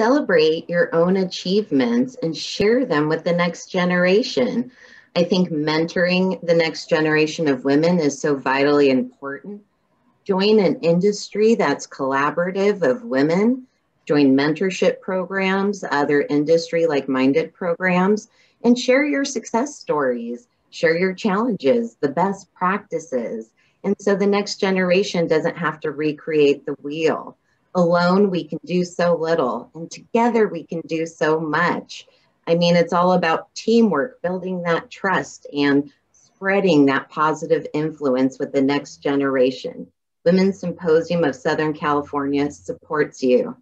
celebrate your own achievements and share them with the next generation. I think mentoring the next generation of women is so vitally important. Join an industry that's collaborative of women. Join mentorship programs, other industry like-minded programs, and share your success stories, share your challenges, the best practices. And so the next generation doesn't have to recreate the wheel. Alone, we can do so little, and together we can do so much. I mean, it's all about teamwork, building that trust and spreading that positive influence with the next generation. Women's Symposium of Southern California supports you.